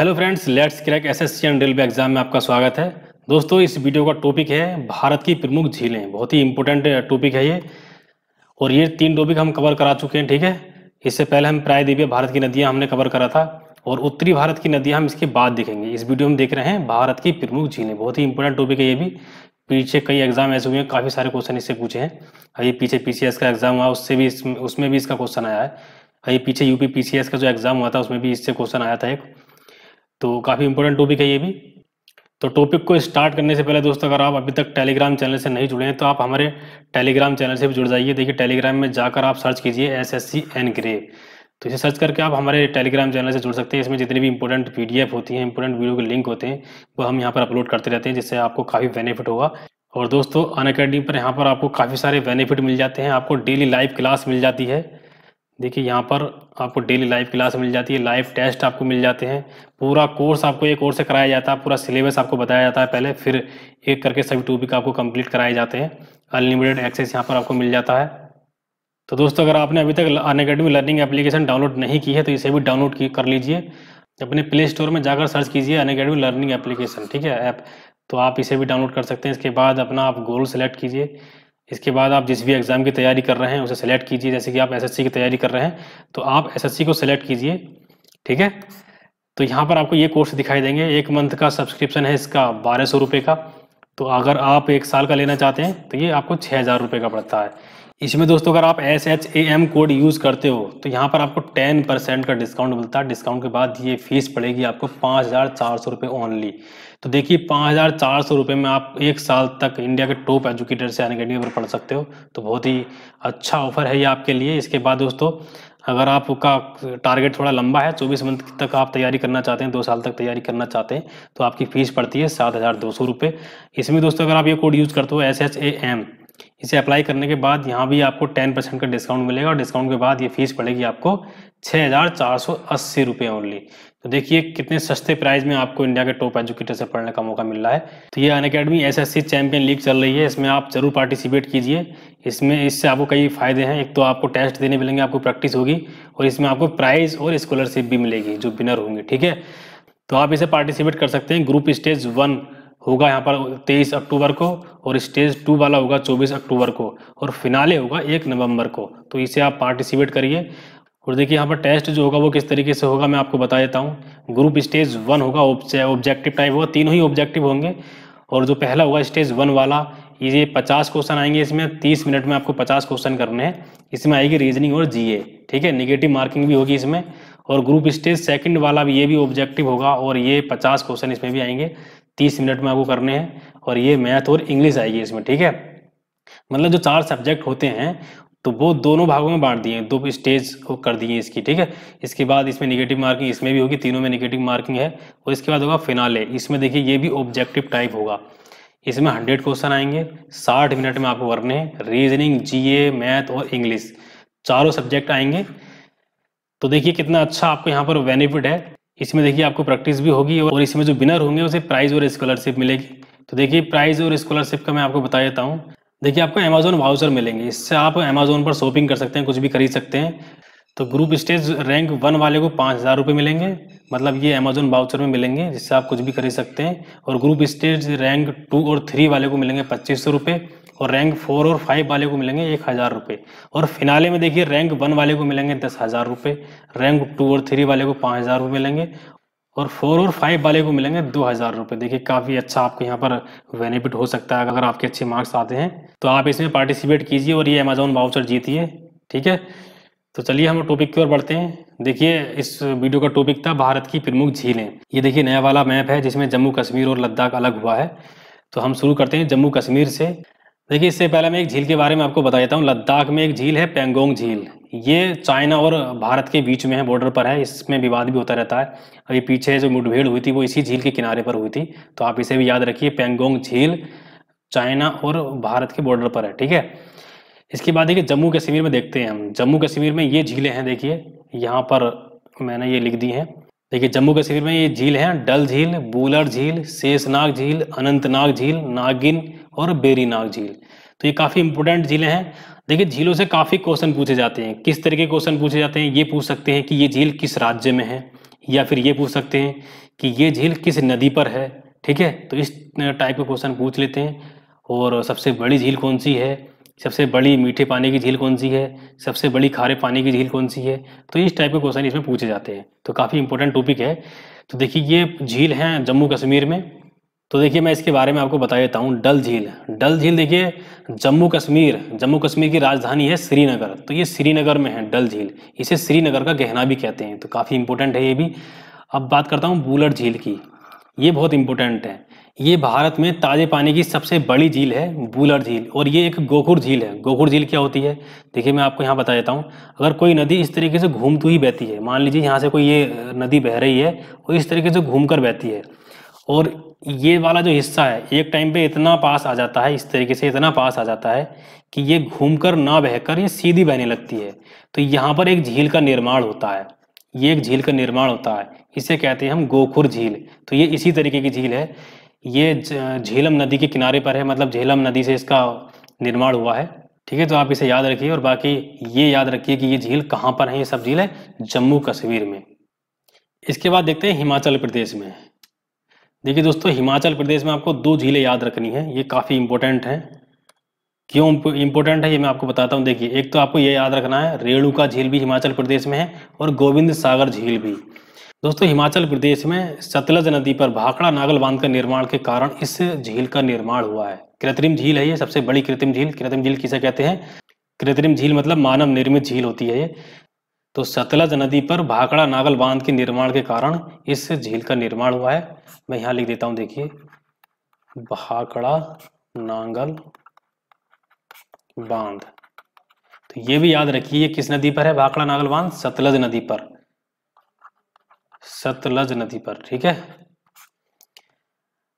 Hello friends, let's crack SSC and railway exam में आपका स्वागत है। दोस्तों, इस वीडियो का टॉपिक है भारत की प्रमुख झीलें। बहुत ही इंपॉर्टेंट टॉपिक है ये, और ये तीन टॉपिक हम कवर करा चुके हैं, ठीक है। इससे पहले हम प्रायद्वीपीय भारत की नदियां हमने कवर करा था, और उत्तरी भारत की नदियां हम इसके बाद देखेंगे। इस वीडियो में देख रहे हैं भारत की प्रमुख झीलें। बहुत ही इंपॉर्टेंट टॉपिक है ये भी। पीछे कई एग्जाम ऐसे हुए हैं, काफ़ी सारे क्वेश्चन इससे पूछे हैं। अभी पीछे PCS का एग्जाम हुआ, उससे भी उसमें भी इसका क्वेश्चन आया है। अभी पीछे यूपी PCS का जो एग्जाम हुआ था, उसमें भी इससे क्वेश्चन आया था एक। तो काफ़ी इंपॉर्टेंट टॉपिक है ये भी। तो टॉपिक को स्टार्ट करने से पहले दोस्तों, अगर आप अभी तक टेलीग्राम चैनल से नहीं जुड़े हैं तो आप हमारे टेलीग्राम चैनल से भी जुड़ जाइए। देखिए, टेलीग्राम में जाकर आप सर्च कीजिए SSC एनग्रेव, तो इसे सर्च करके आप हमारे टेलीग्राम चैनल से जुड़ सकते हैं। इसमें जितनी भी इंपॉर्टेंट PDF होती हैं, इंपॉर्टेंट वीडियो के लिंक होते हैं, वो हम यहाँ पर अपलोड करते रहते हैं, जिससे आपको काफ़ी बेनिफिट होगा। और दोस्तों, अनअकैडमी पर यहाँ पर आपको काफ़ी सारे बेनिफिट मिल जाते हैं। आपको डेली लाइव क्लास मिल जाती है। देखिए, यहाँ पर आपको डेली लाइव क्लास मिल जाती है, लाइव टेस्ट आपको मिल जाते हैं। पूरा कोर्स आपको एक ओर से कराया जाता है, पूरा सिलेबस आपको बताया जाता है पहले, फिर एक करके सभी टॉपिक आपको कंप्लीट कराए जाते हैं। अनलिमिटेड एक्सेस यहाँ पर आपको मिल जाता है। तो दोस्तों, अगर आपने अभी तक अनअकैडमी लर्निंग एप्लीकेशन डाउनलोड नहीं की है तो इसे भी डाउनलोड कर लीजिए। अपने प्ले स्टोर में जाकर सर्च कीजिए अनअकैडमी लर्निंग एप्लीकेशन, ठीक है, ऐप। तो आप इसे भी डाउनलोड कर सकते हैं। इसके बाद अपना आप गोल सेलेक्ट कीजिए। इसके बाद आप जिस भी एग्ज़ाम की तैयारी कर रहे हैं उसे सेलेक्ट कीजिए। जैसे कि आप SSC की तैयारी कर रहे हैं तो आप SSC को सेलेक्ट कीजिए, ठीक है। तो यहाँ पर आपको ये कोर्स दिखाई देंगे। 1 मंथ का सब्सक्रिप्शन है इसका 1200 रुपये का। तो अगर आप 1 साल का लेना चाहते हैं तो ये आपको 6000 रुपये का पड़ता है। इसमें दोस्तों, अगर आप SHAM कोड यूज़ करते हो तो यहाँ पर आपको 10% का डिस्काउंट मिलता है। डिस्काउंट के बाद ये फीस पड़ेगी आपको 5400 रुपये ओनली। तो देखिए, 5400 रुपये में आप 1 साल तक इंडिया के टॉप एजुकेटर से अनअकैडमी पर पढ़ सकते हो। तो बहुत ही अच्छा ऑफर है ये आपके लिए। इसके बाद दोस्तों, अगर आपका टारगेट थोड़ा लंबा है, 24 मंथ तक आप तैयारी करना चाहते हैं, 2 साल तक तैयारी करना चाहते हैं, तो आपकी फ़ीस पड़ती है 7200 रुपये। इसमें दोस्तों, अगर आप ये कोड यूज़ करते हो SHAM, इसे अप्लाई करने के बाद यहाँ भी आपको 10% का डिस्काउंट मिलेगा, और डिस्काउंट के बाद ये फ़ीस पड़ेगी आपको 6480 रुपये ओनली। तो देखिए, कितने सस्ते प्राइस में आपको इंडिया के टॉप एजुकेटर से पढ़ने का मौका मिल रहा है। तो ये अनअकैडमी SSC चैम्पियन लीग चल रही है, इसमें आप ज़रूर पार्टिसिपेट कीजिए। इससे आपको कई फ़ायदे हैं। एक तो आपको टेस्ट देने मिलेंगे, आपको प्रैक्टिस होगी, और इसमें आपको प्राइज़ और स्कॉलरशिप भी मिलेगी जो विनर होंगे, ठीक है। तो आप इसे पार्टिसिपेट कर सकते हैं। ग्रुप स्टेज 1 होगा यहाँ पर 23 अक्टूबर को, और स्टेज 2 वाला होगा 24 अक्टूबर को, और फिनाले होगा 1 नवंबर को। तो इसे आप पार्टिसिपेट करिए। और देखिए, यहाँ पर टेस्ट जो होगा वो किस तरीके से होगा मैं आपको बता देता हूँ। ग्रुप स्टेज 1 होगा, ऑब्जेक्टिव टाइप होगा, तीनों ही ऑब्जेक्टिव होंगे। और जो पहला होगा स्टेज 1 वाला, ये 50 क्वेश्चन आएंगे। इसमें 30 मिनट में आपको 50 क्वेश्चन करने हैं। इसमें आएगी रीजनिंग और GA, ठीक है। निगेटिव मार्किंग भी होगी इसमें। और ग्रुप स्टेज 2 वाला भी, ये भी ऑब्जेक्टिव होगा, और ये 50 क्वेश्चन इसमें भी आएंगे, 30 मिनट में आपको करने हैं। और ये मैथ और इंग्लिश आएगी इसमें, ठीक है। मतलब जो 4 सब्जेक्ट होते हैं तो वो दोनों भागों में बांट दिए, 2 स्टेज को कर दिए इसकी, ठीक है। इसके बाद इसमें निगेटिव मार्किंग इसमें भी होगी, तीनों में निगेटिव मार्किंग है। और इसके बाद होगा फिनाले। इसमें देखिए, ये भी ऑब्जेक्टिव टाइप होगा। इसमें 100 क्वेश्चन आएंगे, 60 मिनट में आपको करने हैं। रीजनिंग, GA, मैथ और इंग्लिश, चारों सब्जेक्ट आएंगे। तो देखिए, कितना अच्छा आपको यहाँ पर बेनिफिट है। इसमें देखिए, आपको प्रैक्टिस भी होगी, और इसमें जो विनर होंगे उसे प्राइज़ और स्कॉलरशिप मिलेगी। तो देखिए, प्राइज़ और स्कॉलरशिप का मैं आपको बता देता हूँ। देखिए, आपको Amazon वाउचर मिलेंगे, इससे आप Amazon पर शॉपिंग कर सकते हैं, कुछ भी खरीद सकते हैं। तो ग्रुप स्टेज रैंक 1 वाले को 5000 रुपये मिलेंगे, मतलब ये Amazon वाउचर में मिलेंगे, जिससे आप कुछ भी खरीद सकते हैं। और ग्रुप स्टेज रैंक 2 और 3 वाले को मिलेंगे 2500 रुपये, और रैंक 4 और 5 वाले को मिलेंगे 1000 रुपये। और फिनाले में देखिए, रैंक 1 वाले को मिलेंगे 10000 रुपये, रैंक 2 और 3 वाले को 5000 रुपये मिलेंगे, और 4 और 5 वाले को मिलेंगे 2000 रुपये। देखिए, काफ़ी अच्छा आपको यहाँ पर बेनिफिट हो सकता है। अगर आपके अच्छे मार्क्स आते हैं तो आप इसमें पार्टिसिपेट कीजिए, और ये Amazon वाउचर जीतिए, ठीक है। तो चलिए, हम टॉपिक की ओर बढ़ते हैं। देखिए, इस वीडियो का टॉपिक था भारत की प्रमुख झीलें। ये देखिए, नया वाला मैप है जिसमें जम्मू कश्मीर और लद्दाख अलग हुआ है। तो हम शुरू करते हैं जम्मू कश्मीर से। देखिए, इससे पहले मैं एक झील के बारे में आपको बता देता हूँ। लद्दाख में एक झील है, पैंगोंग झील। ये चाइना और भारत के बीच में है, बॉर्डर पर है। इसमें विवाद भी होता रहता है। अभी पीछे जो मुठभेड़ हुई थी वो इसी झील के किनारे पर हुई थी। तो आप इसे भी याद रखिए, पैंगोंग झील चाइना और भारत के बॉर्डर पर है, ठीक है। इसके बाद देखिए, जम्मू कश्मीर में देखते हैं हम। जम्मू कश्मीर में ये झीलें हैं। देखिए, यहाँ पर मैंने ये लिख दी हैं। देखिए, जम्मू कश्मीर में ये झील हैं, डल झील, वूलर झील, शेषनाग झील, अनंतनाग झील, नागिन और बेरीनाग झील। तो ये काफ़ी इंपॉर्टेंट झीलें हैं। देखिए, झीलों से काफ़ी क्वेश्चन पूछे जाते हैं। किस तरह के क्वेश्चन पूछे जाते हैं, ये पूछ सकते हैं कि ये झील किस राज्य में है, या फिर ये पूछ सकते हैं कि ये झील किस नदी पर है, ठीक है। तो इस टाइप के क्वेश्चन पूछ लेते हैं। और सबसे बड़ी झील कौन सी है, सबसे बड़ी मीठे पानी की झील कौन सी है, सबसे बड़ी खारे पानी की झील कौन सी है, तो इस टाइप के क्वेश्चन इसमें पूछे जाते हैं। तो काफ़ी इंपॉर्टेंट टॉपिक है। तो देखिए ये झील हैं जम्मू कश्मीर में। तो देखिए मैं इसके बारे में आपको बता देता हूँ, डल झील। डल झील देखिए जम्मू कश्मीर की राजधानी है श्रीनगर। तो ये श्रीनगर में है डल झील, इसे श्रीनगर का गहना भी कहते हैं। तो काफ़ी इंपॉर्टेंट है ये भी। अब बात करता हूँ वुलर झील की, ये बहुत इंपॉर्टेंट है। ये भारत में ताजे पानी की सबसे बड़ी झील है वुलर झील, और ये एक गोखुर झील है। गोखुर झील क्या होती है, देखिए मैं आपको यहाँ बता देता हूँ। अगर कोई नदी इस तरीके से घूमती हुई बहती है, मान लीजिए यहाँ से कोई ये नदी बह रही है और इस तरीके से घूम कर बहती है, और ये वाला जो हिस्सा है एक टाइम पे इतना पास आ जाता है, इस तरीके से इतना पास आ जाता है कि ये घूमकर ना बहकर ये सीधी बहने लगती है। तो यहाँ पर एक झील का निर्माण होता है, ये एक झील का निर्माण होता है, इसे कहते हैं हम गोखुर झील। तो ये इसी तरीके की झील है। ये झेलम नदी के किनारे पर है, मतलब झेलम नदी से इसका निर्माण हुआ है, ठीक है। तो आप इसे याद रखिए। और बाकी ये याद रखिए कि ये झील कहाँ पर है, ये सब झील है जम्मू कश्मीर में। इसके बाद देखते हैं हिमाचल प्रदेश में। देखिए दोस्तों हिमाचल प्रदेश में आपको दो झीलें याद रखनी है, ये काफ़ी इंपॉर्टेंट हैं। क्यों इंपॉर्टेंट है ये मैं आपको बताता हूँ। देखिए एक तो आपको ये याद रखना है, रेणुका झील भी हिमाचल प्रदेश में है और गोविंद सागर झील भी। दोस्तों हिमाचल प्रदेश में सतलज नदी पर भाखड़ा नागल बांध का निर्माण के कारण इस झील का निर्माण हुआ है। कृत्रिम झील है ये, सबसे बड़ी कृत्रिम झील। कृत्रिम झील किसे कहते हैं, कृत्रिम झील मतलब मानव निर्मित झील होती है ये। तो सतलज नदी पर भाखड़ा नागल बांध के निर्माण के कारण इस झील का निर्माण हुआ है। मैं यहाँ लिख देता हूँ, देखिए भाखड़ा नांगल बांध। तो ये भी याद रखिए किस नदी पर है भाखड़ा नागल बांध, सतलज नदी पर, सतलज नदी पर, ठीक है।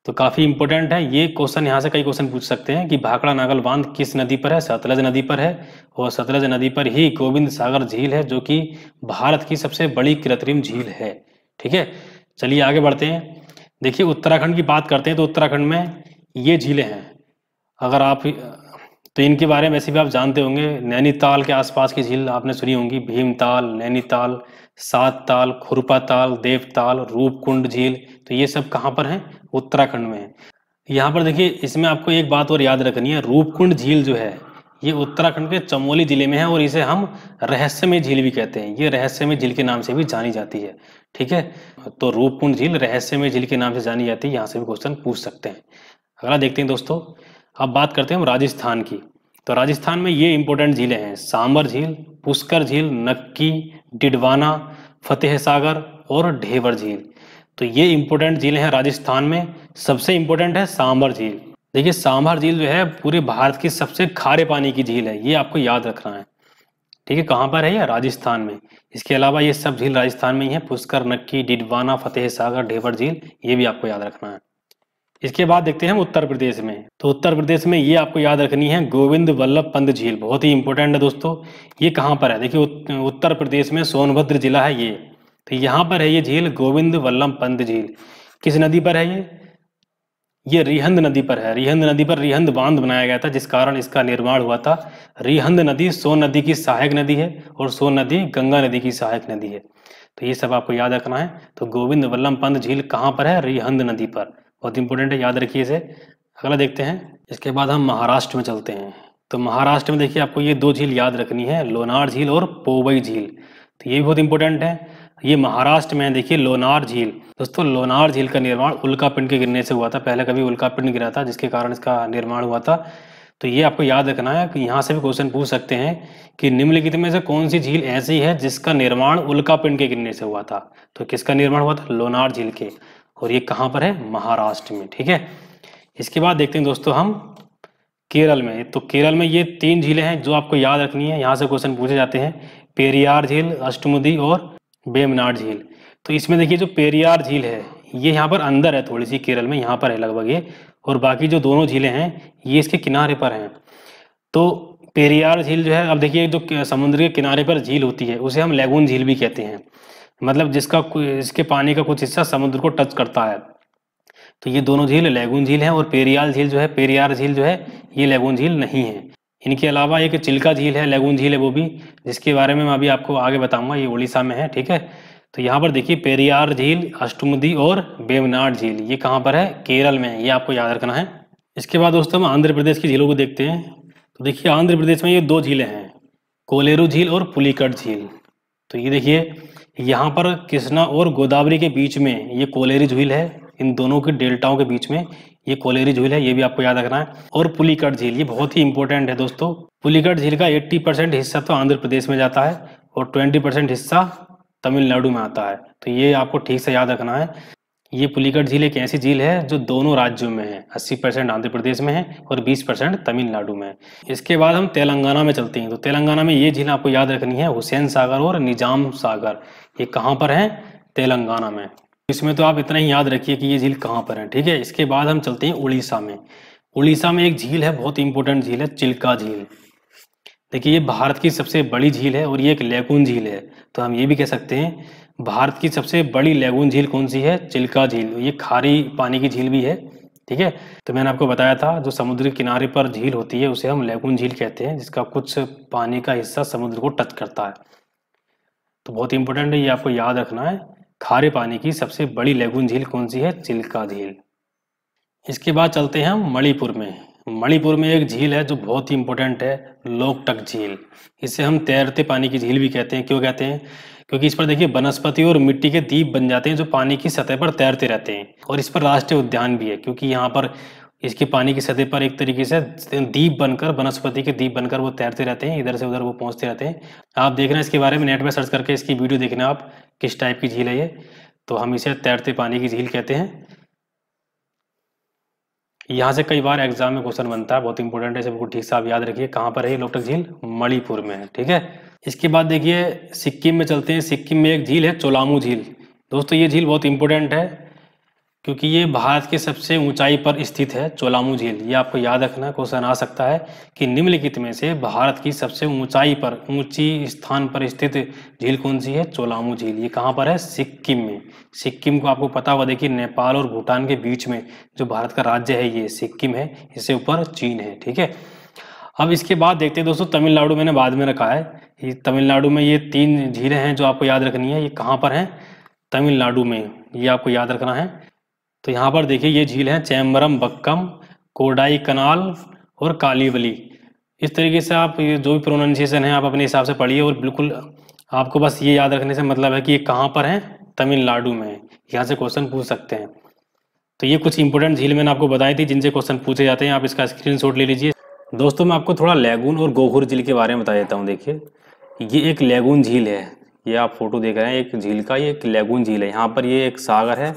तो काफी इंपॉर्टेंट है ये क्वेश्चन, यहाँ से कई क्वेश्चन पूछ सकते हैं कि भाखड़ा नागल बांध किस नदी पर है, सतलज नदी पर है, और सतलज नदी पर ही गोविंद सागर झील है जो कि भारत की सबसे बड़ी कृत्रिम झील है, ठीक है। चलिए आगे बढ़ते हैं। देखिए उत्तराखंड की बात करते हैं तो उत्तराखंड में ये झीलें हैं, अगर आप तो इनके बारे में वैसे भी आप जानते होंगे। नैनीताल के आसपास की झील आपने सुनी होंगी, भीमताल, नैनीताल, सात ताल, खुरपा ताल, देवताल, रूपकुंड झील। तो ये सब कहाँ पर हैं, उत्तराखंड में है। यहाँ पर देखिए इसमें आपको एक बात और याद रखनी है, रूपकुंड झील जो है ये उत्तराखंड के चमोली ज़िले में है और इसे हम रहस्यमय झील भी कहते हैं। ये रहस्यमय झील के नाम से भी जानी जाती है, ठीक है। तो रूपकुंड झील रहस्यमय झील के नाम से जानी जाती है, यहाँ से भी क्वेश्चन पूछ सकते हैं। अगला देखते हैं दोस्तों, अब बात करते हैं हम राजस्थान की। तो राजस्थान में ये इंपॉर्टेंट झीलें हैं, सांभर झील, पुष्कर झील, नक्की, डिडवाना, फतेह सागर और ढेवर झील। तो ये इंपॉर्टेंट झीलें हैं राजस्थान में। सबसे इंपॉर्टेंट है सांभर झील। देखिए सांभर झील जो है पूरे भारत की सबसे खारे पानी की झील है, ये आपको याद रखना है, ठीक है। कहाँ पर है ये, राजस्थान में। इसके अलावा ये सब झील राजस्थान में ही है, पुष्कर, नक्की, डिडवाना, फतेह सागर, ढेवर झील, ये भी आपको याद रखना है। इसके बाद देखते हैं हम उत्तर प्रदेश में। तो उत्तर प्रदेश में ये आपको याद रखनी है गोविंद वल्लभ पंत झील, बहुत ही इंपॉर्टेंट है दोस्तों। ये कहाँ पर है, देखिए उत्तर प्रदेश में सोनभद्र जिला है ये। तो यहाँ पर है ये झील गोविंद वल्लभ पंत झील। किस नदी पर है ये रिहंद नदी पर है। रिहंद नदी पर रिहंद बांध बनाया गया था जिस कारण इसका निर्माण हुआ था। रिहंद नदी सोन नदी की सहायक नदी है और सोन नदी गंगा नदी की सहायक नदी है। तो ये सब आपको याद रखना है। तो गोविंद वल्लभ पंत झील कहाँ पर है, रिहंद नदी पर, बहुत इंपॉर्टेंट है, याद रखिए इसे। अगला देखते हैं। इसके बाद हम महाराष्ट्र में चलते हैं। तो महाराष्ट्र में देखिए आपको ये दो झील याद रखनी है, लोनार झील और पोवई झील। तो ये भी बहुत इंपॉर्टेंट है, ये महाराष्ट्र में है। देखिए लोनार झील, दोस्तों लोनार झील का निर्माण उल्कापिंड के गिरने से हुआ था। पहले कभी उल्कापिंड गिरा था जिसके कारण इसका निर्माण हुआ था। तो ये आपको याद रखना है कि यहाँ से भी क्वेश्चन पूछ सकते हैं कि निम्नलिखित में से कौन सी झील ऐसी है जिसका निर्माण उल्कापिंड के गिरने से हुआ था। तो किसका निर्माण हुआ था, लोनार झील के, और ये कहाँ पर है, महाराष्ट्र में, ठीक है। इसके बाद देखते हैं दोस्तों हम केरल में। तो केरल में ये तीन झीलें हैं जो आपको याद रखनी है, यहाँ से क्वेश्चन पूछे जाते हैं, पेरियार झील, अष्टमुदी और वेमनाड झील। तो इसमें देखिए जो पेरियार झील है ये यहाँ पर अंदर है थोड़ी सी, केरल में यहाँ पर है लगभग ये, और बाकी जो दोनों झीलें हैं ये इसके किनारे पर हैं। तो पेरियार झील जो है, अब देखिए जो समुद्र के किनारे पर झील होती है उसे हम लैगून झील भी कहते हैं, मतलब जिसका इसके पानी का कुछ हिस्सा समुद्र को टच करता है। तो ये दोनों झील लैगून झील हैं और पेरियार झील जो है ये लैगून झील नहीं है। इनके अलावा एक चिल्का झील है, लैगून झील है वो भी, जिसके बारे में मैं अभी आपको आगे बताऊंगा, ये उड़ीसा में है, ठीक है। तो यहाँ पर देखिए पेरियार झील, अष्टमुदी और वेमनाड झील, ये कहाँ पर है? केरल में, ये आपको याद रखना है। इसके बाद दोस्तों हम आंध्र प्रदेश की झीलों को देखते हैं। तो देखिए आंध्र प्रदेश में ये दो झीलें हैं, कोलेरू झील और पुलिकट झील। तो ये देखिए यहाँ पर कृष्णा और गोदावरी के बीच में ये कोलेरू झील है, इन दोनों के डेल्टाओं के बीच में ये कोलेरू झील है, ये भी आपको याद रखना है। और पुलिकट झील, ये बहुत ही इंपॉर्टेंट है दोस्तों। पुलिकट झील का 80% हिस्सा तो आंध्र प्रदेश में जाता है और 20% हिस्सा तमिलनाडु में आता है, तो ये आपको ठीक से याद रखना है। ये पुलिकट झील एक ऐसी झील है जो दोनों राज्यों में है, 80% आंध्र प्रदेश में है और 20% तमिलनाडु में है। इसके बाद हम तेलंगाना में चलते हैं। तो तेलंगाना में ये झील आपको याद रखनी है, हुसैन सागर और निजाम सागर, ये कहाँ पर है? तेलंगाना में। इसमें तो आप इतना ही याद रखिए कि ये झील कहाँ पर है, ठीक है। इसके बाद हम चलते हैं उड़ीसा में। उड़ीसा में एक झील है, बहुत इंपॉर्टेंट झील है, चिल्का झील। देखिए ये भारत की सबसे बड़ी झील है और ये एक लैगून झील है, तो हम ये भी कह सकते हैं भारत की सबसे बड़ी लैगून झील कौन सी है? चिल्का झील। ये खारी पानी की झील भी है, ठीक है। तो मैंने आपको बताया था जो समुद्र किनारे पर झील होती है उसे हम लैगून झील कहते हैं, जिसका कुछ पानी का हिस्सा समुद्र को टच करता है। तो बहुत इंपॉर्टेंट है, ये आपको याद रखना है। खारे पानी की सबसे बड़ी लैगून झील कौन सी है? चिल्का झील। इसके बाद चलते हैं हम मणिपुर में। मणिपुर में एक झील है जो बहुत ही इंपॉर्टेंट है, लोकटक झील। इसे हम तैरते पानी की झील भी कहते हैं। क्यों कहते हैं? क्योंकि इस पर देखिए वनस्पति और मिट्टी के द्वीप बन जाते हैं जो पानी की सतह पर तैरते रहते हैं, और इस पर राष्ट्रीय उद्यान भी है, क्योंकि यहाँ पर इसके पानी की सतह पर एक तरीके से द्वीप बनकर, वनस्पति के द्वीप बनकर वो तैरते रहते हैं, इधर से उधर वो पहुँचते रहते हैं। आप देखना इसके बारे में नेट में सर्च करके इसकी वीडियो देखना आप, किस टाइप की झील है ये। तो हम इसे तैरते पानी की झील कहते हैं। यहाँ से कई बार एग्जाम में क्वेश्चन बनता है, बहुत इंपॉर्टेंट है, सबको ठीक से आप याद रखिए। कहाँ पर है लोकटक झील? मणिपुर में है, ठीक है। इसके बाद देखिए सिक्किम में चलते हैं। सिक्किम में एक झील है, चोलामू झील। दोस्तों ये झील बहुत इंपॉर्टेंट है क्योंकि ये भारत के सबसे ऊंचाई पर स्थित है, चोलामू झील। ये आपको याद रखना, क्वेश्चन आ सकता है कि निम्नलिखित में से भारत की सबसे ऊंचाई पर, ऊंची स्थान पर स्थित झील कौन सी है? चोलामू झील। ये कहाँ पर है? सिक्किम में। सिक्किम को आपको पता हुआ देखिए नेपाल और भूटान के बीच में जो भारत का राज्य है ये सिक्किम है, इससे ऊपर चीन है, ठीक है। अब इसके बाद देखते हैं दोस्तों तमिलनाडु, मैंने बाद में रखा है। ये तमिलनाडु में ये तीन झीलें हैं जो आपको याद रखनी है। ये कहाँ पर हैं? तमिलनाडु में, ये आपको याद रखना है। तो यहाँ पर देखिए ये झील है चेम्बरम बक्कम, कोडाई कनाल और कालीवली। इस तरीके से आप ये जो भी प्रोनाउंसिएशन है आप अपने हिसाब से पढ़िए, और बिल्कुल आपको बस ये याद रखने से मतलब है कि ये कहाँ पर है? तमिलनाडु में। यहाँ से क्वेश्चन पूछ सकते हैं। तो ये कुछ इंपॉर्टेंट झील मैंने आपको बताई थी जिनसे क्वेश्चन पूछे जाते हैं, आप इसका स्क्रीनशॉट ले लीजिए। दोस्तों मैं आपको थोड़ा लैगून और गोहूर झील के बारे में बता देता हूँ। देखिए ये एक लैगून झील है, ये आप फोटो देख रहे हैं एक झील का, ये एक लैगून झील है। यहाँ पर ये एक सागर है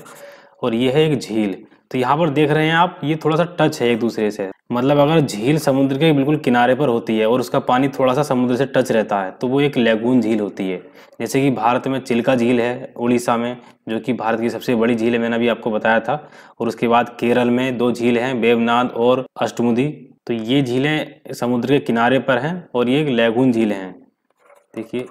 और ये है एक झील। तो यहाँ पर देख रहे हैं आप, ये थोड़ा सा टच है एक दूसरे से, मतलब अगर झील समुद्र के बिल्कुल किनारे पर होती है और उसका पानी थोड़ा सा समुद्र से टच रहता है तो वो एक लैगून झील होती है। जैसे कि भारत में चिल्का झील है उड़ीसा में, जो कि भारत की सबसे बड़ी झील है, मैंने अभी आपको बताया था। और उसके बाद केरल में दो झील हैं, वेमनाद और अष्टमुदी। तो ये झीलें समुद्र के किनारे पर हैं और ये लैगून झीलें हैं, देखिए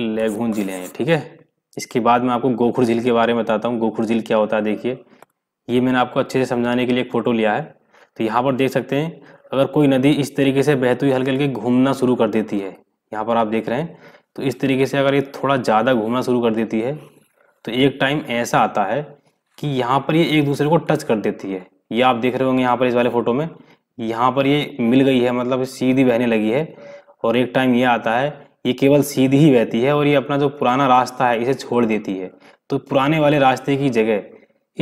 लैगून झीलें हैं, ठीक है। इसके बाद मैं आपको गोखुर झील के बारे में बताता हूँ। गोखुर झील क्या होता है, देखिए ये मैंने आपको अच्छे से समझाने के लिए एक फ़ोटो लिया है। तो यहाँ पर देख सकते हैं अगर कोई नदी इस तरीके से बहती हुई हल्के हल्के घूमना शुरू कर देती है, यहाँ पर आप देख रहे हैं, तो इस तरीके से अगर ये थोड़ा ज़्यादा घूमना शुरू कर देती है तो एक टाइम ऐसा आता है कि यहाँ पर ये एक दूसरे को टच कर देती है। ये आप देख रहे होंगे यहाँ पर इस वाले फ़ोटो में, यहाँ पर ये मिल गई है, मतलब सीधी बहने लगी है। और एक टाइम ये आता है ये केवल सीधी ही बहती है और ये अपना जो पुराना रास्ता है इसे छोड़ देती है। तो पुराने वाले रास्ते की जगह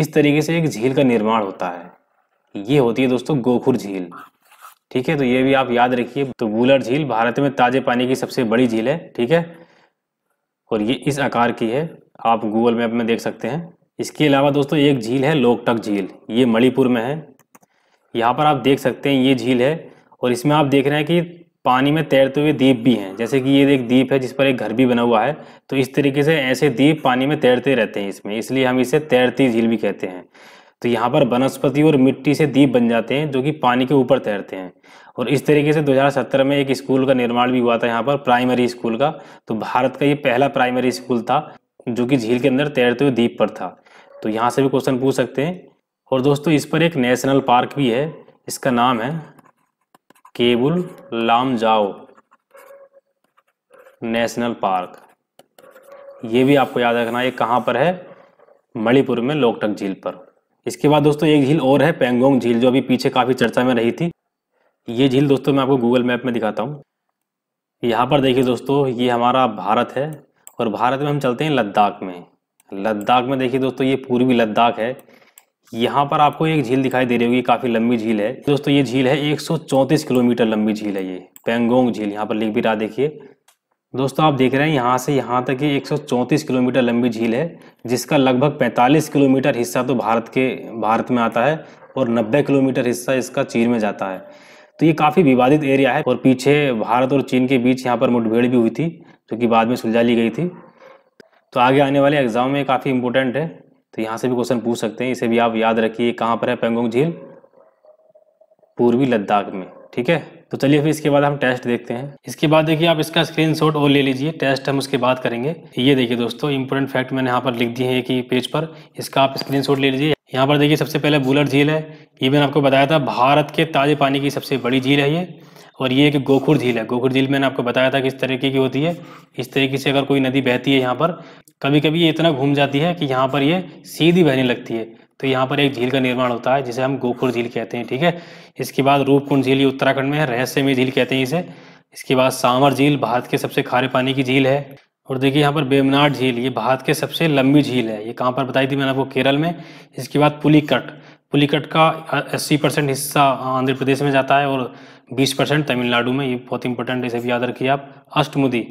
इस तरीके से एक झील का निर्माण होता है, ये होती है दोस्तों गोखुर झील, ठीक है। तो ये भी आप याद रखिए। तो वुलर झील भारत में ताजे पानी की सबसे बड़ी झील है, ठीक है, और ये इस आकार की है, आप गूगल मैप में देख सकते हैं। इसके अलावा दोस्तों एक झील है लोकटक झील, ये मणिपुर में है। यहाँ पर आप देख सकते हैं ये झील है और इसमें आप देख रहे हैं कि पानी में तैरते हुए द्वीप भी हैं, जैसे कि ये एक द्वीप है जिस पर एक घर भी बना हुआ है। तो इस तरीके से ऐसे द्वीप पानी में तैरते रहते हैं इसमें, इसलिए हम इसे तैरती झील भी कहते हैं। तो यहाँ पर वनस्पति और मिट्टी से द्वीप बन जाते हैं जो कि पानी के ऊपर तैरते हैं। और इस तरीके से 2017 में एक स्कूल का निर्माण भी हुआ था यहाँ पर, प्राइमरी स्कूल का। तो भारत का ये पहला प्राइमरी स्कूल था जो कि झील के अंदर तैरते हुए द्वीप पर था। तो यहाँ से भी क्वेश्चन पूछ सकते हैं। और दोस्तों इस पर एक नेशनल पार्क भी है, इसका नाम है केबुल लामजाओ नेशनल पार्क। ये भी आपको याद रखना, ये कहाँ पर है, मणिपुर में लोकटक झील पर। इसके बाद दोस्तों एक झील और है पैंगोंग झील, जो अभी पीछे काफ़ी चर्चा में रही थी। ये झील दोस्तों मैं आपको गूगल मैप में दिखाता हूँ। यहाँ पर देखिए दोस्तों, ये हमारा भारत है और भारत में हम चलते हैं लद्दाख में। लद्दाख में देखिए दोस्तों, ये पूर्वी लद्दाख है। यहाँ पर आपको एक झील दिखाई दे रही होगी, काफ़ी लंबी झील है दोस्तों। ये झील है 134 किलोमीटर लंबी झील है, ये पैंगोंग झील। यहाँ पर लिख भी रहा देखिए दोस्तों, आप देख रहे हैं यहाँ से यहाँ तक ये 134 किलोमीटर लंबी झील है, जिसका लगभग 45 किलोमीटर हिस्सा तो भारत में आता है और 90 किलोमीटर हिस्सा इसका चीन में जाता है। तो ये काफ़ी विवादित एरिया है और पीछे भारत और चीन के बीच यहाँ पर मुठभेड़ भी हुई थी, जो कि बाद में सुलझा ली गई थी। तो आगे आने वाले एग्जाम में काफ़ी इंपॉर्टेंट है, तो यहाँ से भी क्वेश्चन पूछ सकते हैं, इसे भी आप याद रखिए। कहाँ पर है पैंगोंग झील, पूर्वी लद्दाख में, ठीक है। तो चलिए फिर इसके बाद हम टेस्ट देखते हैं। इसके बाद देखिए आप इसका स्क्रीनशॉट और ले लीजिए, टेस्ट हम उसके बाद करेंगे। ये देखिए दोस्तों, इंपॉर्टेंट फैक्ट मैंने यहाँ पर लिख दिए हैं कि पेज पर, इसका आप स्क्रीनशॉट ले लीजिए। यहाँ पर देखिए सबसे पहले वुलर झील है, ये मैंने आपको बताया था भारत के ताजे पानी की सबसे बड़ी झील है ये। और ये एक गोखुर झील है। गोखुर झील मैंने आपको बताया था किस तरीके की होती है, इस तरीके से अगर कोई नदी बहती है यहाँ पर, कभी कभी ये इतना घूम जाती है कि यहाँ पर ये सीधी बहने लगती है, तो यहाँ पर एक झील का निर्माण होता है जिसे हम गोखुर झील कहते हैं, ठीक है। इसके बाद रूपकुंड झील, ये उत्तराखंड में है, रहस्यमय झील कहते हैं इसे। इसके बाद सांभर झील भारत के सबसे खारे पानी की झील है। और देखिए यहाँ पर वेमनाड झील, ये भारत के सबसे लंबी झील है, ये कहाँ पर बताई थी मैंने आपको, केरल में। इसके बाद पुलिकट, पुलिकट का 80% हिस्सा आंध्र प्रदेश में जाता है और 20% तमिलनाडु में, ये बहुत इंपॉर्टेंट है, इसे भी याद रखिए आप। अष्टमुदी,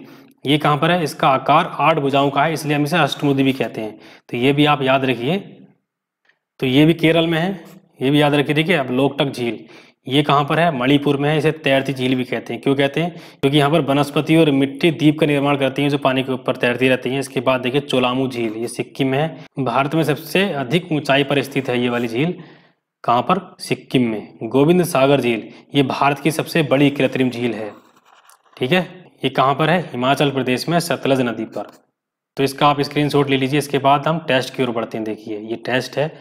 ये कहाँ पर है, इसका आकार 8 भुजाओं का है, इसलिए हम इसे अष्टमुदी भी कहते हैं, तो ये भी आप याद रखिए। तो ये भी केरल में है, ये भी याद रखिए, ठीक है। अब लोकटक झील, ये कहाँ पर है, मणिपुर में है, इसे तैरती झील भी कहते हैं। क्यों कहते हैं, क्योंकि यहाँ पर वनस्पति और मिट्टी द्वीप का निर्माण करती हैं, जो पानी के ऊपर तैरती रहती हैं। इसके बाद देखिए चोलामू झील, ये सिक्किम में है, भारत में सबसे अधिक ऊंचाई पर स्थित है ये वाली झील, कहाँ पर, सिक्किम में। गोविंद सागर झील, ये भारत की सबसे बड़ी कृत्रिम झील है, ठीक है। ये कहाँ पर है, हिमाचल प्रदेश में सतलज नदी पर। तो इसका आप स्क्रीनशॉट ले लीजिए। इसके बाद हम टेस्ट की ओर बढ़ते हैं। देखिए ये टेस्ट है,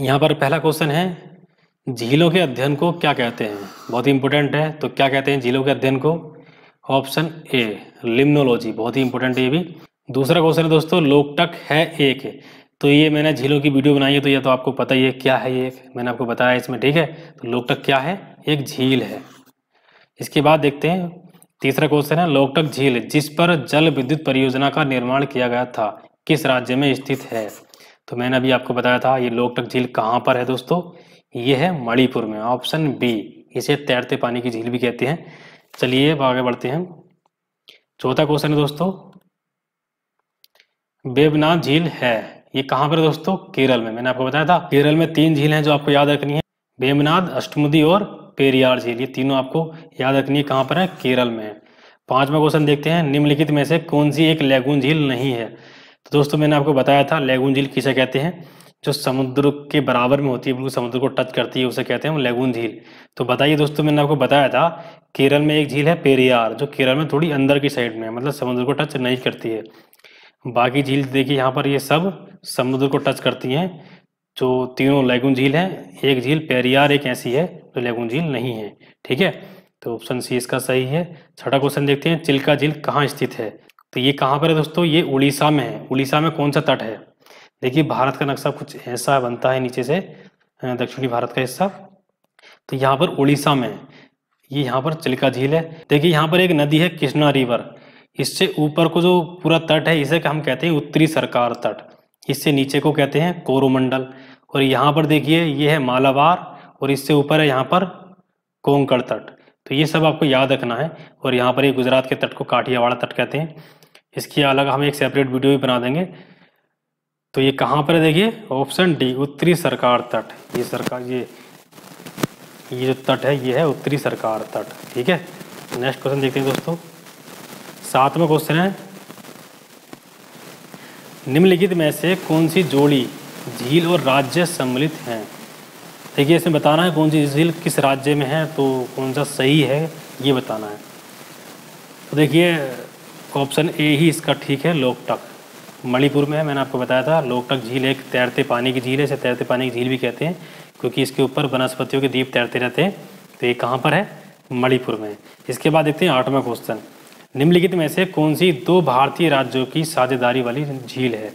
यहाँ पर पहला क्वेश्चन है, झीलों के अध्ययन को क्या कहते हैं, बहुत ही इंपॉर्टेंट है। तो क्या कहते हैं झीलों के अध्ययन को, ऑप्शन ए लिम्नोलॉजी, बहुत ही इंपॉर्टेंट है ये भी। दूसरा क्वेश्चन है दोस्तों, लोकटक है एक, तो ये मैंने झीलों की वीडियो बनाई है, तो ये तो आपको पता ही है क्या है, ये मैंने आपको बताया इसमें, ठीक है। तो लोकटक क्या है, एक झील है। इसके बाद देखते हैं तीसरा क्वेश्चन है, लोकटक झील जिस पर जल विद्युत परियोजना का निर्माण किया गया था किस राज्य में स्थित है। तो मैंने अभी आपको बताया था ये लोकटक झील कहाँ पर है दोस्तों, ये है मणिपुर में, ऑप्शन बी। इसे तैरते पानी की झील भी कहते हैं। चलिए आगे बढ़ते हैं। चौथा क्वेश्चन है दोस्तों, वेमनाड झील है, ये कहाँ पर है दोस्तों, केरल में। मैंने आपको बताया था केरल में 3 झील हैं जो आपको याद रखनी है, वेमनाड, अष्टमुदी और पेरियार झील, ये तीनों आपको याद रखनी है, कहाँ पर है, केरल में। पांचवा क्वेश्चन देखते हैं, निम्नलिखित में से कौन सी एक लैगून झील नहीं है। तो दोस्तों मैंने आपको बताया था लैगून झील किसे कहते हैं, जो समुद्र के बराबर में होती है, बिल्कुल समुद्र को टच करती है, उसे कहते हैं लैगून झील। तो बताइए दोस्तों, मैंने आपको बताया था केरल में एक झील है पेरियार, जो केरल में थोड़ी अंदर की साइड में, मतलब समुद्र को टच नहीं करती है। बाकी झील देखिए यहाँ पर, ये सब समुद्र को टच करती हैं, जो तीनों लैगून झील हैं। एक झील पेरियार एक ऐसी है जो लैगून झील नहीं है, ठीक है। तो ऑप्शन सी इसका सही है। छठा क्वेश्चन देखते हैं, चिल्का झील कहाँ स्थित है। तो ये कहाँ पर है दोस्तों, ये उड़ीसा में है। उड़ीसा में कौन सा तट है, देखिए भारत का नक्शा कुछ ऐसा बनता है नीचे से, दक्षिणी भारत का हिस्सा, तो यहाँ पर उड़ीसा में ये यहाँ पर चिल्का झील है। देखिए यहाँ पर एक नदी है कृष्णा रिवर, इससे ऊपर को जो पूरा तट है इसे हम कहते हैं उत्तरी सरकार तट, इससे नीचे को कहते हैं कोरोमंडल। और यहाँ पर देखिए ये है मालाबार और इससे ऊपर है यहाँ पर कोंकण तट। तो ये सब आपको याद रखना है। और यहाँ पर ये गुजरात के तट को काठियावाड़ तट कहते हैं, इसकी अलग हम एक सेपरेट वीडियो भी बना देंगे। तो ये कहाँ पर है, देखिए ऑप्शन डी उत्तरी सरकार तट। ये सरकार ये जो तट है ये है उत्तरी सरकार तट, ठीक है। नेक्स्ट क्वेश्चन देखते हैं दोस्तों, 7वां क्वेश्चन है, निम्नलिखित में से कौन सी जोड़ी झील और राज्य सम्मिलित हैं। देखिए इसमें बताना है कौन सी झील किस राज्य में है, तो कौन सा सही है ये बताना है। तो देखिए ऑप्शन ए ही इसका ठीक है, लोकटक मणिपुर में है। मैंने आपको बताया था लोकटक झील एक तैरते पानी की झील है, इसे तैरते पानी की झील भी कहते हैं क्योंकि इसके ऊपर वनस्पतियों के द्वीप तैरते रहते हैं। तो ये कहाँ पर है, मणिपुर में। इसके बाद देखते हैं 8वां क्वेश्चन, निम्नलिखित में से कौन सी दो भारतीय राज्यों की साझेदारी वाली झील है?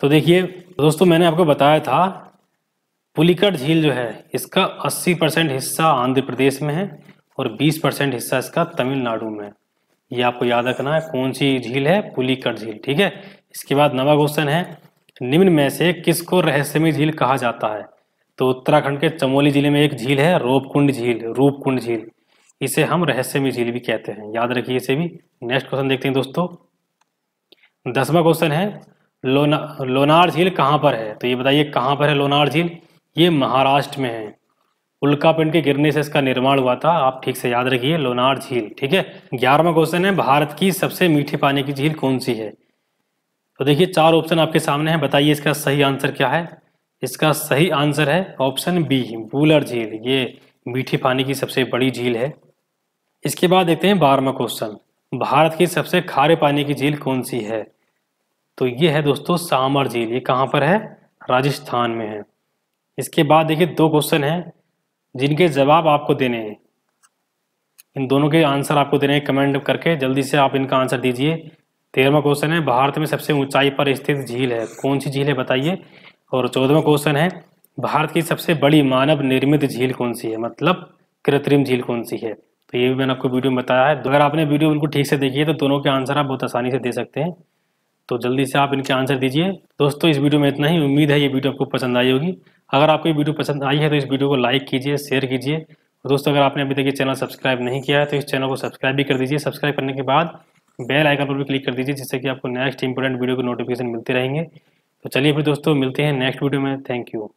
तो देखिए दोस्तों, मैंने आपको बताया था पुलिकट झील जो है इसका 80% हिस्सा आंध्र प्रदेश में है और 20% हिस्सा इसका तमिलनाडु में है। ये आपको याद रखना है कौन सी झील है, पुलिकट झील। ठीक है, इसके बाद नवा क्वेश्चन है निम्न में से किसको रहस्यमय झील कहा जाता है? तो उत्तराखंड के चमोली जिले में एक झील है रोपकुंड झील, रूपकुंड झील, इसे हम रहस्यमय झील भी कहते हैं, याद रखिए इसे भी। नेक्स्ट क्वेश्चन देखते हैं दोस्तों, 10वां क्वेश्चन है लोनार झील कहाँ पर है? तो ये बताइए कहाँ पर है लोनार झील? ये महाराष्ट्र में है। उल्कापिंड के गिरने से इसका निर्माण हुआ था, आप ठीक से याद रखिए लोनार झील। ठीक है, 11वां क्वेश्चन है भारत की सबसे मीठे पानी की झील कौन सी है? तो देखिए 4 ऑप्शन आपके सामने है, बताइए इसका सही आंसर क्या है। इसका सही आंसर है ऑप्शन बी वूलर झील, ये मीठे पानी की सबसे बड़ी झील है। इसके बाद देखते हैं 12वां क्वेश्चन, भारत की सबसे खारे पानी की झील कौन सी है? तो ये है दोस्तों सांभर झील, ये कहाँ पर है? राजस्थान में है। इसके बाद देखिए 2 क्वेश्चन हैं जिनके जवाब आपको देने हैं, इन दोनों के आंसर आपको देने हैं कमेंट करके, जल्दी से आप इनका आंसर दीजिए। 13वां क्वेश्चन है भारत में सबसे ऊंचाई पर स्थित झील है, कौन सी झील है बताइए। और 14वां क्वेश्चन है भारत की सबसे बड़ी मानव निर्मित झील कौन सी है, मतलब कृत्रिम झील कौन सी है? तो ये भी मैंने आपको वीडियो में बताया है, अगर आपने वीडियो बिल्कुल ठीक से देखी है तो दोनों के आंसर आप बहुत आसानी से दे सकते हैं, तो जल्दी से आप इनके आंसर दीजिए। दोस्तों इस वीडियो में इतना ही, उम्मीद है ये वीडियो आपको पसंद आई होगी। अगर आपको ये वीडियो पसंद आई है तो इस वीडियो को लाइक कीजिए, शेयर कीजिए। और दोस्तों अगर आपने अभी तक ये चैनल सब्सक्राइब नहीं किया है तो इस चैनल को सब्सक्राइब भी कर दीजिए। सब्सक्राइब करने के बाद बेल आइकन पर भी क्लिक कर दीजिए, जिससे कि आपको नेक्स्ट इंपॉर्टेंट वीडियो के नोटिफिकेशन मिलते रहेंगे। तो चलिए फिर दोस्तों, मिलते हैं नेक्स्ट वीडियो में। Thank you.